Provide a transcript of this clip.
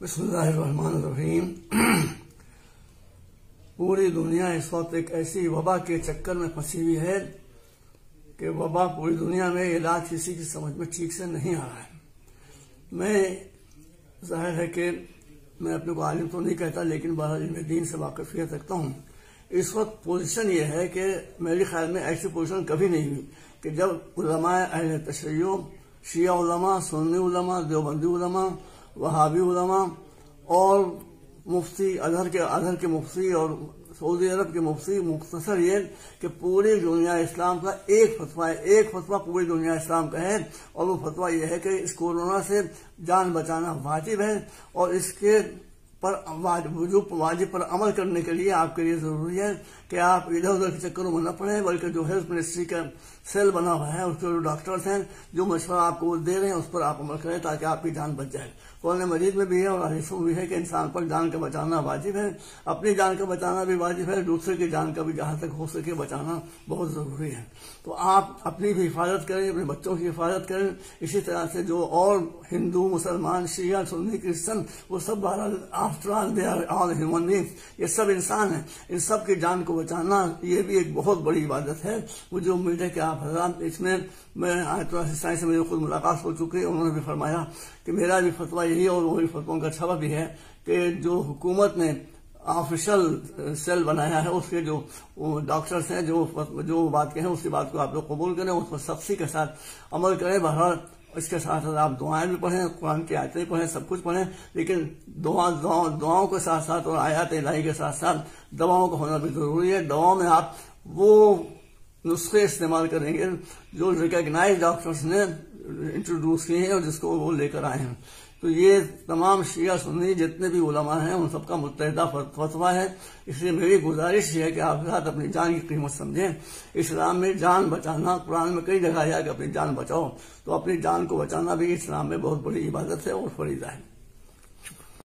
बिस्मिल्लाहिर्रहमानिर्रहीम। पूरी दुनिया इस वक्त एक ऐसी वबा के चक्कर में फंसी हुई है कि वबा पूरी दुनिया में इलाज किसी की समझ में ठीक से नहीं आ रहा है। मैं जाहिर है कि मैं अपने को आलिम तो नहीं कहता, लेकिन बहरहाल मैं दीन से वाकिफियत रखता हूँ। इस वक्त पोजीशन ये है कि मेरे ख्याल में ऐसी पोजीशन कभी नहीं हुई कि जब उलमाए अहले तशय्यो, शिया उलमा, सुन्नी उलमा, देवबंदी उलमा, वहाबी उलमा और मुफ्ती, अजहर के मुफ्ती और सऊदी अरब के मुफ्ती, मुख्तसर ये कि पूरी दुनिया इस्लाम का एक फतवा है। एक फतवा पूरी दुनिया इस्लाम का है और वो फतवा ये है कि इस कोरोना से जान बचाना वाजिब है और इसके पर वाजिब पर अमल करने के लिए आपके लिए जरूरी है कि आप इधर उधर के चक्करों में न पड़े, बल्कि जो हेल्थ मिनिस्ट्री का सेल बना हुआ है उसके जो डॉक्टर्स हैं जो मशवरा आपको वो दे रहे हैं उस पर आप अमल करें ताकि आपकी जान बच जाए। कुरान मजीद में भी है और हदीस में भी है कि इंसान पर जान का बचाना वाजिब है, अपनी जान का बचाना भी वाजिब है, दूसरे की जान का भी जहाँ तक हो सके बचाना बहुत ज़रूरी है। तो आप अपनी भी हिफाजत करें, अपने बच्चों की हिफाजत करें। इसी तरह से जो और हिंदू, मुसलमान, शिया, सुन्नी, क्रिश्चन, वो सब बहरहाल after all they are all human beings, ये सब इंसान हैं। इन सब की जान को बचाना ये भी एक बहुत बड़ी इबादत है। मुझे उम्मीद है कि आप हजरात, इसमें मैं आयतुल्लाह सिस्तानी से मेरी खुद मुलाकात हो चुकी है, उन्होंने भी फरमाया कि मेरा भी फतवा यही और वही फतवों का सबब भी है कि जो हुकूमत ने ऑफिशियल सेल बनाया है उसके जो डॉक्टर्स हैं जो बात कहें उसी बात को आप लोग कबूल करें, उस पर सख्ती के साथ अमल करें। बहरहाल इसके साथ साथ आप दुआएं भी पढ़ें, कुरान की आयतें पढ़ें, सब कुछ पढ़ें, लेकिन दुआओं के साथ साथ और आयत इलाही के साथ साथ दवाओं का होना भी जरूरी है। दवाओं में आप वो नुस्खे इस्तेमाल करेंगे जो रिकग्नाइज डॉक्टर्स ने इंट्रोड्यूस किए हैं और जिसको वो लेकर आए हैं। तो ये तमाम शिया, सुन्नी जितने भी उलमा हैं उन सबका मुत्तहदा फतवा है। इसलिए मेरी गुजारिश है कि आप साथ अपनी जान की कीमत समझें। इस्लाम में जान बचाना, कुरान में कई जगह आया कि अपनी जान बचाओ, तो अपनी जान को बचाना भी इस्लाम में बहुत बड़ी इबादत है और फरीज़ा है।